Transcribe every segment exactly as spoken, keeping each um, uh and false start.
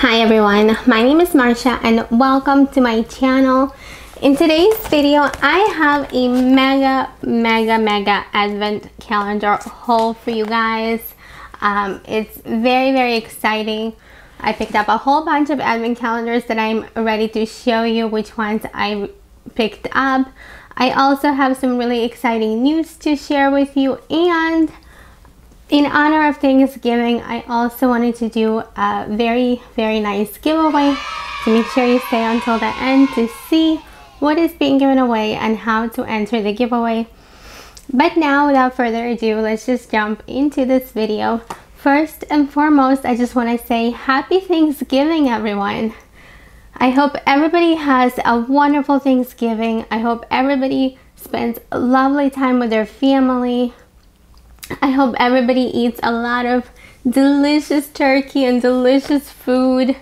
Hi everyone, my name is Marsha and welcome to my channel. In today's video, I have a mega, mega, mega advent calendar haul for you guys. Um, it's very, very exciting. I picked up a whole bunch of advent calendars that I'm ready to show you which ones I picked up. I also have some really exciting news to share with you, and in honor of Thanksgiving, I also wanted to do a very, very nice giveaway. So make sure you stay until the end to see what is being given away and how to enter the giveaway. But now, without further ado, let's just jump into this video. First and foremost, I just want to say happy Thanksgiving, everyone. I hope everybody has a wonderful Thanksgiving. I hope everybody spends a lovely time with their family. I hope everybody eats a lot of delicious turkey and delicious food.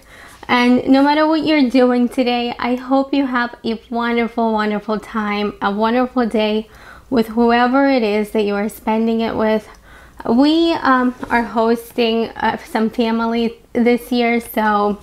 And no matter what you're doing today, I hope you have a wonderful, wonderful time, a wonderful day with whoever it is that you are spending it with. We um, are hosting uh, some family this year, so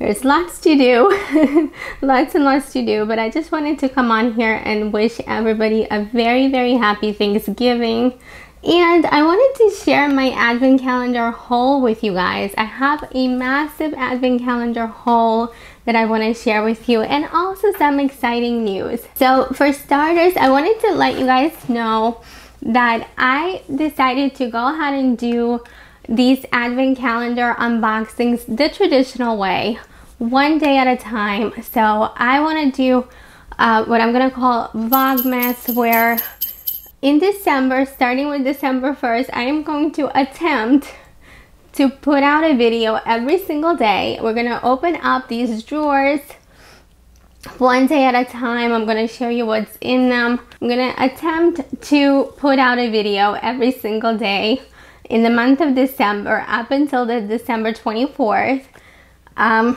there's lots to do, lots and lots to do. But I just wanted to come on here and wish everybody a very, very happy Thanksgiving. And I wanted to share my advent calendar haul with you guys. I have a massive advent calendar haul that I want to share with you, and also some exciting news. So for starters, I wanted to let you guys know that I decided to go ahead and do these advent calendar unboxings the traditional way, one day at a time. So I want to do uh, what I'm going to call Vlogmas, where in December, starting with December first, I am going to attempt to put out a video every single day. We're gonna open up these drawers one day at a time. I'm gonna show you what's in them. I'm gonna attempt to put out a video every single day in the month of December up until the December twenty-fourth. Um,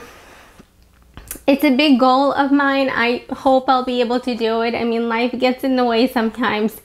It's a big goal of mine. I hope I'll be able to do it. I mean, life gets in the way sometimes,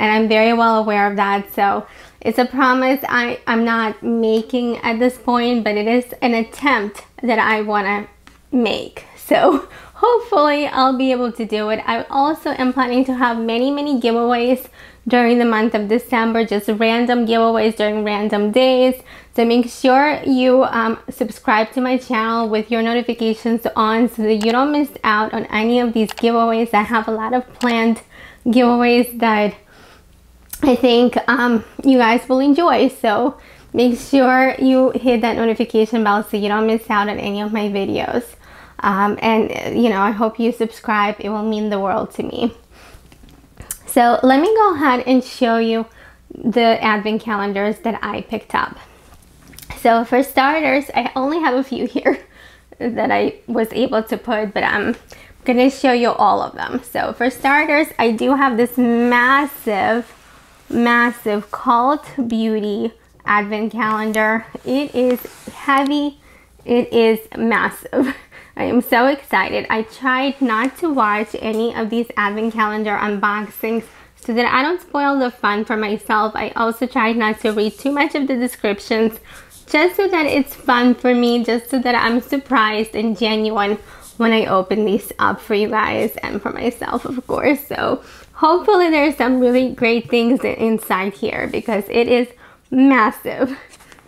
and I'm very well aware of that. So it's a promise I, I'm not making at this point, but it is an attempt that I wanna make. So hopefully I'll be able to do it. I also am planning to have many, many giveaways during the month of December, just random giveaways during random days. So make sure you um, subscribe to my channel with your notifications on so that you don't miss out on any of these giveaways. I have a lot of planned giveaways that I think um, you guys will enjoy, so make sure you hit that notification bell so you don't miss out on any of my videos. Um, and you know, I hope you subscribe. It will mean the world to me. So let me go ahead and show you the advent calendars that I picked up. So for starters, I only have a few here that I was able to put, but I'm gonna show you all of them. So for starters, I do have this massive, massive Cult Beauty advent calendar. It is heavy, it is massive. I am so excited. I tried not to watch any of these advent calendar unboxings so that I don't spoil the fun for myself. I also tried not to read too much of the descriptions, just so that it's fun for me, just so that I'm surprised and genuine when I open these up for you guys and for myself, of course. So hopefully there's some really great things inside here, because it is massive.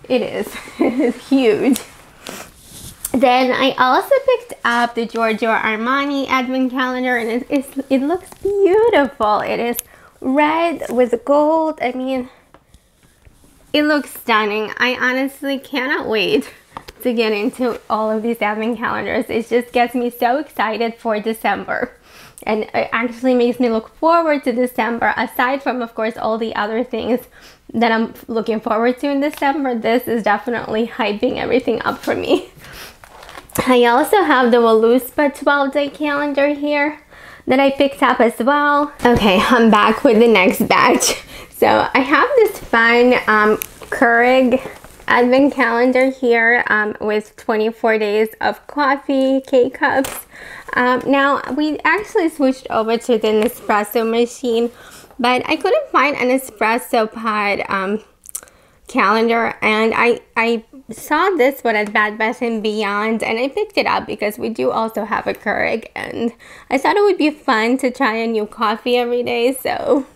It is, it is huge. Then I also picked up the Giorgio Armani advent calendar, and it, it's, it looks beautiful. It is red with gold. I mean, it looks stunning. I honestly cannot wait to get into all of these advent calendars. It just gets me so excited for December, and it actually makes me look forward to December. Aside from, of course, all the other things that I'm looking forward to in December, this is definitely hyping everything up for me. I also have the Voluspa twelve day calendar here that I picked up as well. Okay, I'm back with the next batch. So I have this fun um, Keurig advent calendar here um, with twenty-four days of coffee, K-cups. Um, now, we actually switched over to the Nespresso machine, but I couldn't find an espresso pod um, calendar, and I, I saw this one at Bad Bath and Beyond, and I picked it up because we do also have a Keurig, and I thought it would be fun to try a new coffee every day, so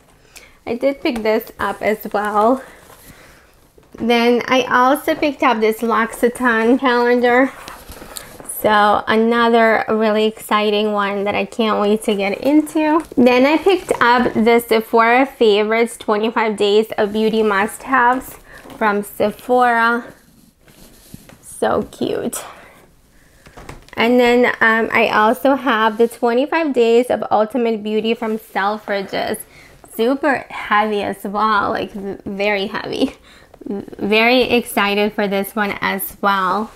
I did pick this up as well. Then I also picked up this L'Occitane calendar, so another really exciting one that I can't wait to get into. Then I picked up the Sephora Favorites twenty-five Days of Beauty Must-Haves from Sephora. So cute. And then um, I also have the twenty-five Days of Ultimate Beauty from Selfridges. Super heavy as well, like very heavy. Very excited for this one as well.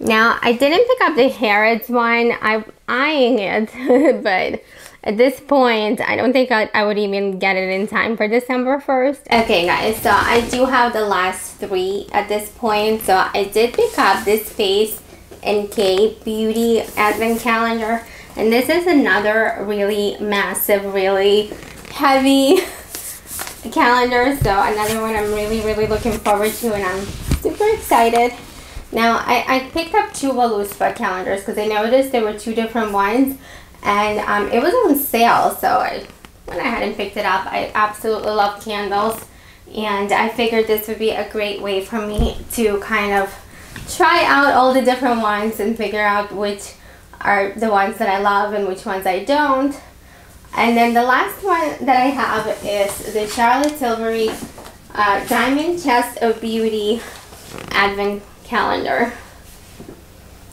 Now, I didn't pick up the Harrods one. I'm eyeing it, but at this point, I don't think I, I would even get it in time for December first. Okay, guys, so I do have the last three at this point. So I did pick up this Space N K Beauty Advent Calendar. And this is another really massive, really heavy calendar. So another one I'm really, really looking forward to, and I'm super excited. Now, I, I picked up two Voluspa calendars because I noticed there were two different ones, and um, it was on sale, so I went ahead and picked it up. I absolutely love candles, and I figured this would be a great way for me to kind of try out all the different ones and figure out which are the ones that I love and which ones I don't. And then the last one that I have is the Charlotte Tilbury uh, Diamond Chest of Beauty Advent Calendar.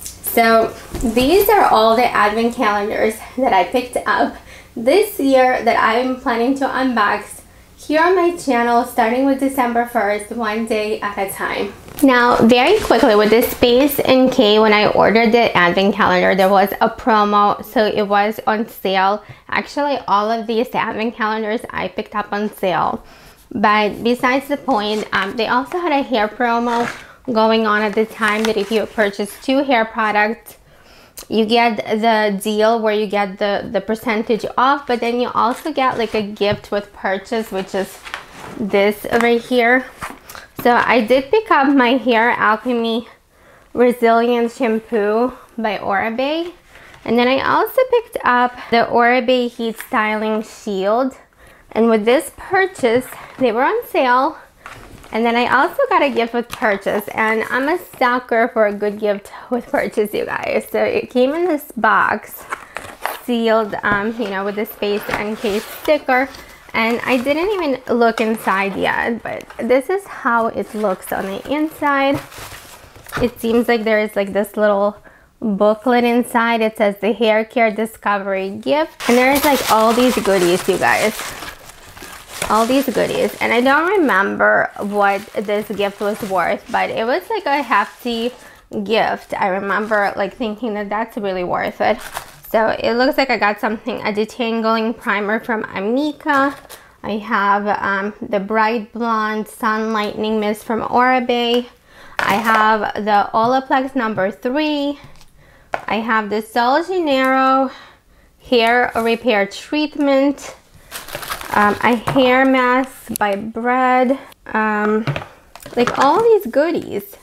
So these are all the advent calendars that I picked up this year that I'm planning to unbox here on my channel, starting with December first, one day at a time. Now, very quickly, with the Space N K, when I ordered the advent calendar, there was a promo, so it was on sale. Actually, all of these advent calendars I picked up on sale, but besides the point, um, they also had a hair promo going on at the time that if you purchase two hair products, you get the deal where you get the the percentage off, but then you also get like a gift with purchase, which is this right here. So I did pick up my Hair Alchemy Resilient Shampoo by Oribe, and then I also picked up the Oribe Heat Styling Shield, and with this purchase they were on sale. And then I also got a gift with purchase, and I'm a sucker for a good gift with purchase, you guys. So it came in this box, sealed, um, you know, with the Space N K sticker. And I didn't even look inside yet, but this is how it looks on the inside. It seems like there is like this little booklet inside. It says the Hair Care Discovery Gift. And there's like all these goodies, you guys. All these goodies, and I don't remember what this gift was worth, but it was like a hefty gift. I remember like thinking that that's really worth it. So it looks like I got something, a detangling primer from Amika. I have um, the Bright Blonde Sun Lightning Mist from Oribe. I have the Olaplex number three. I have the Sol Janeiro Hair Repair Treatment. Um, a hair mask by Bread, um, like all these goodies.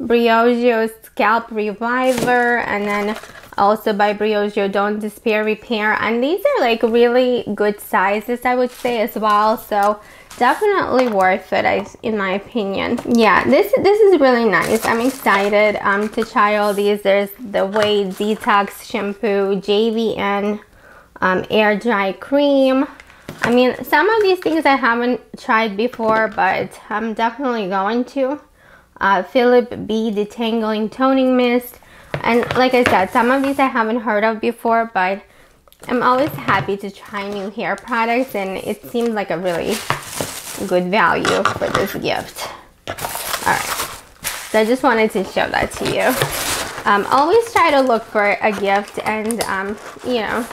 Briogeo Scalp Reviver, and then also by Briogeo Don't Despair Repair. And these are like really good sizes, I would say, as well. So definitely worth it, I, in my opinion. Yeah, this this is really nice. I'm excited um, to try all these. There's the Wave Detox Shampoo, J V N, um, Air Dry Cream. I mean, some of these things I haven't tried before, but I'm definitely going to. Uh, Philip B Detangling Toning Mist. And like I said, some of these I haven't heard of before, but I'm always happy to try new hair products, and it seemed like a really good value for this gift. Alright, so I just wanted to show that to you. Um, always try to look for a gift, and um, you know.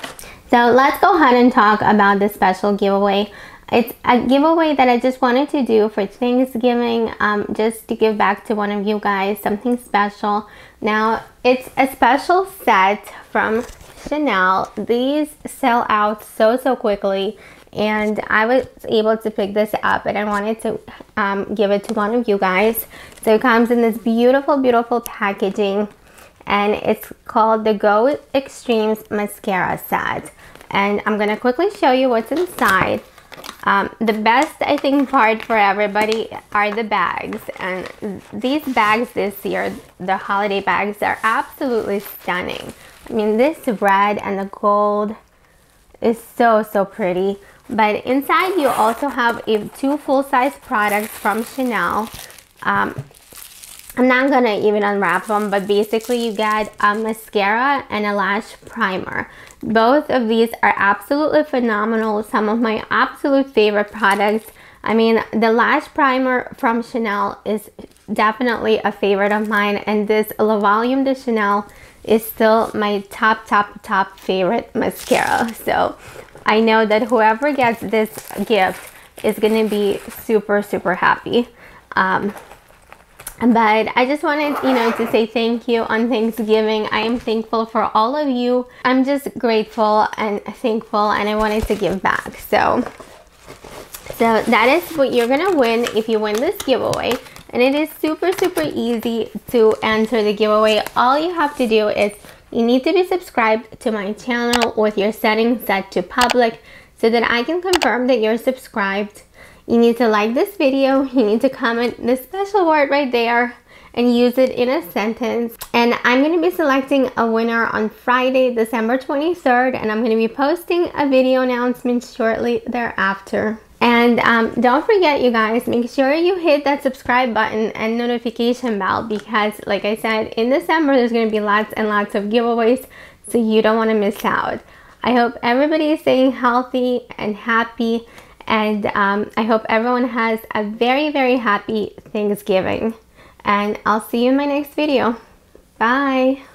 So let's go ahead and talk about this special giveaway. It's a giveaway that I just wanted to do for Thanksgiving, um, just to give back to one of you guys something special. Now, it's a special set from Chanel. These sell out so, so quickly, and I was able to pick this up, and I wanted to um, give it to one of you guys. So it comes in this beautiful, beautiful packaging, and it's called the Go Extremes Mascara Set. And I'm gonna quickly show you what's inside. Um, the best, I think, part for everybody are the bags, and these bags this year, the holiday bags, are absolutely stunning. I mean, this red and the gold is so, so pretty. But inside you also have a, two full-size products from Chanel. Um, I'm not gonna even unwrap them, but basically you get a mascara and a lash primer. Both of these are absolutely phenomenal, some of my absolute favorite products. I mean, the lash primer from Chanel is definitely a favorite of mine, and this La Volume de Chanel is still my top, top, top favorite mascara. So I know that whoever gets this gift is gonna be super, super happy. Um, But I just wanted, you know, to say thank you on Thanksgiving. I am thankful for all of you. I'm just grateful and thankful, and I wanted to give back. So, so that is what you're going to win if you win this giveaway. And it is super, super easy to enter the giveaway. All you have to do is you need to be subscribed to my channel with your settings set to public so that I can confirm that you're subscribed. You need to like this video, you need to comment the special word right there and use it in a sentence. And I'm going to be selecting a winner on Friday, December twenty-third, and I'm going to be posting a video announcement shortly thereafter. And um, don't forget, you guys, make sure you hit that subscribe button and notification bell, because like I said, in December there's going to be lots and lots of giveaways, so you don't want to miss out. I hope everybody is staying healthy and happy. And um, I hope everyone has a very, very happy Thanksgiving. And I'll see you in my next video. Bye!